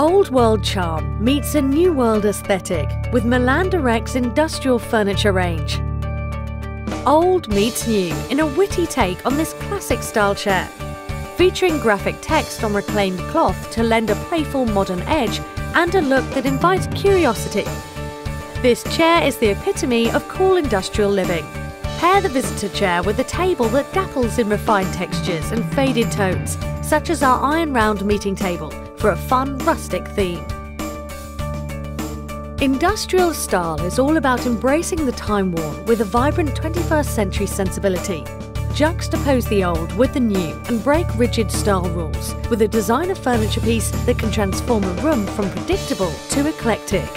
Old world charm meets a new world aesthetic with Milan Direct's industrial furniture range. Old meets new in a witty take on this classic style chair. Featuring graphic text on reclaimed cloth to lend a playful modern edge and a look that invites curiosity. This chair is the epitome of cool industrial living. Pair the visitor chair with a table that dapples in refined textures and faded tones, such as our iron round meeting table, for a fun, rustic theme. Industrial style is all about embracing the time worn with a vibrant 21st century sensibility. Juxtapose the old with the new and break rigid style rules with a designer furniture piece that can transform a room from predictable to eclectic.